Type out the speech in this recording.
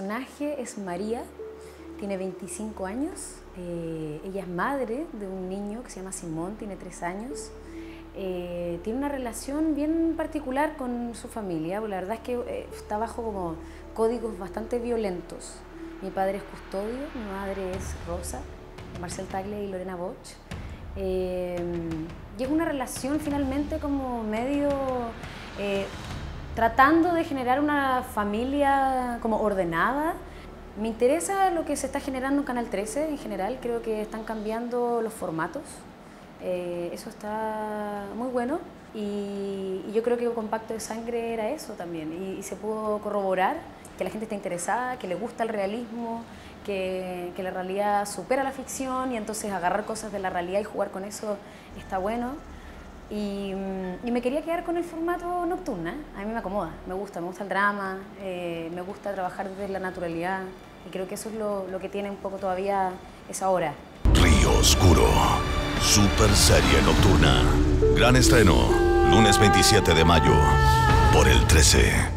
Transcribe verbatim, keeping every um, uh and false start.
personaje es María, tiene veinticinco años, eh, ella es madre de un niño que se llama Simón, tiene tres años. Eh, tiene una relación bien particular con su familia, la verdad es que eh, está bajo como códigos bastante violentos. Mi padre es custodio, mi madre es Rosa, Marcel Tagle y Lorena Boch. Eh, y es una relación finalmente como medio eh, tratando de generar una familia como ordenada. Me interesa lo que se está generando en Canal trece en general, creo que están cambiando los formatos. Eh, eso está muy bueno y, y yo creo que el Compacto de Sangre era eso también y, y se pudo corroborar que la gente está interesada, que le gusta el realismo, que, que la realidad supera la ficción y entonces agarrar cosas de la realidad y jugar con eso está bueno y, y me quería quedar con el formato nocturno, a mí me acomoda, me gusta, me gusta el drama, eh, me gusta trabajar desde la naturalidad y creo que eso es lo, lo que tiene un poco todavía esa hora. Río Oscuro, super serie nocturna. Gran estreno, lunes veintisiete de mayo, por el trece.